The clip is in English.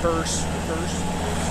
curse.